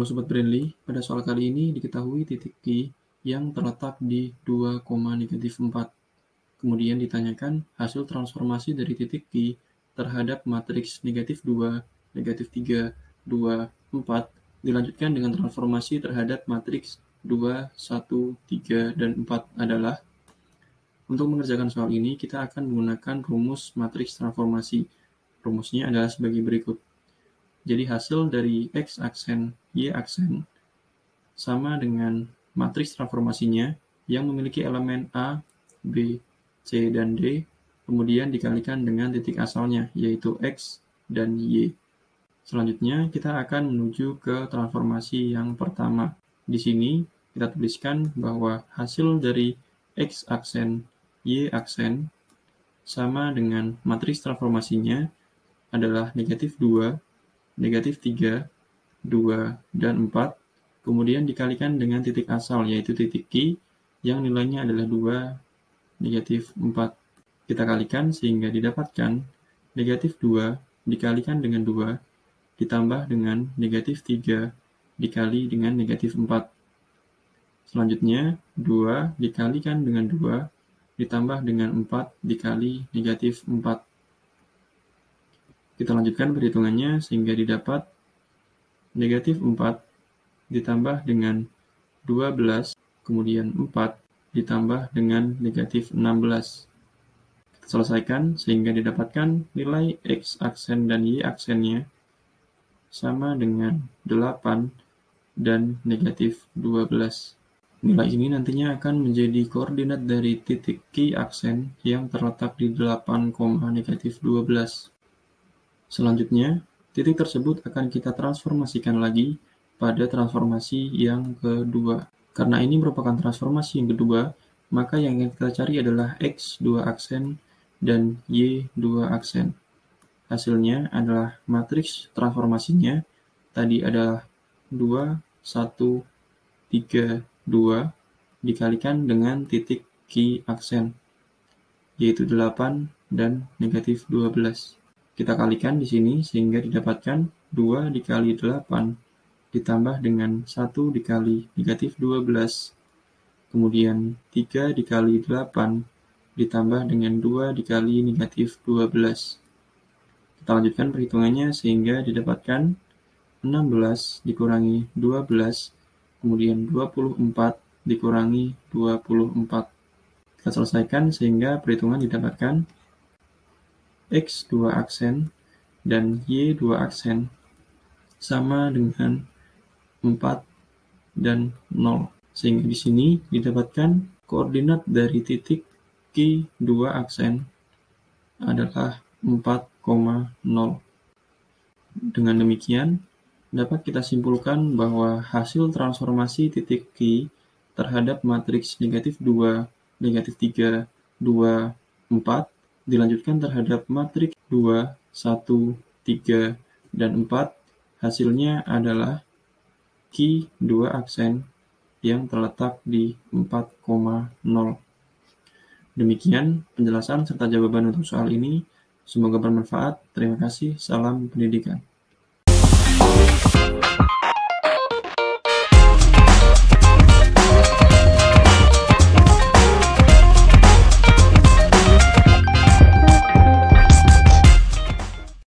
Halo Sobat Brainly, pada soal kali ini diketahui titik Q yang terletak di 2,-4. Kemudian ditanyakan hasil transformasi dari titik Q terhadap matriks -2, -3, 2, 4, dilanjutkan dengan transformasi terhadap matriks 2, 1, 3, dan 4 adalah. Untuk mengerjakan soal ini, kita akan menggunakan rumus matriks transformasi. Rumusnya adalah sebagai berikut. Jadi hasil dari X aksen, Y aksen sama dengan matriks transformasinya yang memiliki elemen A, B, C, dan D, kemudian dikalikan dengan titik asalnya, yaitu X dan Y. Selanjutnya, kita akan menuju ke transformasi yang pertama. Di sini, kita tuliskan bahwa hasil dari X aksen, Y aksen sama dengan matriks transformasinya adalah -2, -3, 2, dan 4, kemudian dikalikan dengan titik asal, yaitu titik Q, yang nilainya adalah 2, -4. Kita kalikan sehingga didapatkan -2 dikalikan dengan 2, ditambah dengan -3 dikali dengan -4. Selanjutnya, 2 dikalikan dengan 2, ditambah dengan 4 dikali -4. Kita lanjutkan perhitungannya sehingga didapat -4 ditambah dengan 12, kemudian 4 ditambah dengan -16. Kita selesaikan sehingga didapatkan nilai X aksen dan Y aksennya sama dengan 8 dan -12. Nilai ini nantinya akan menjadi koordinat dari titik Q aksen yang terletak di 8,-12. Selanjutnya, titik tersebut akan kita transformasikan lagi pada transformasi yang kedua. Karena ini merupakan transformasi yang kedua, maka yang kita cari adalah X2 aksen dan Y2 aksen. Hasilnya adalah matriks transformasinya tadi adalah 2, 1, 3, 2 dikalikan dengan titik Q aksen, yaitu 8 dan -12. Kita kalikan di sini sehingga didapatkan 2 dikali 8 ditambah dengan 1 dikali -12, kemudian 3 dikali 8 ditambah dengan 2 dikali -12. Kita lanjutkan perhitungannya sehingga didapatkan 16 dikurangi 12, kemudian 24 dikurangi 24. Kita selesaikan sehingga perhitungan didapatkan X2 aksen dan Y2 aksen sama dengan 4 dan 0. Sehingga di sini didapatkan koordinat dari titik Q2 aksen adalah 4,0. Dengan demikian, dapat kita simpulkan bahwa hasil transformasi titik Q terhadap matriks -2, -3, 2, 4 dilanjutkan terhadap matriks 2, 1, 3, dan 4, hasilnya adalah Q2 aksen yang terletak di 4,0. Demikian penjelasan serta jawaban untuk soal ini. Semoga bermanfaat. Terima kasih. Salam pendidikan.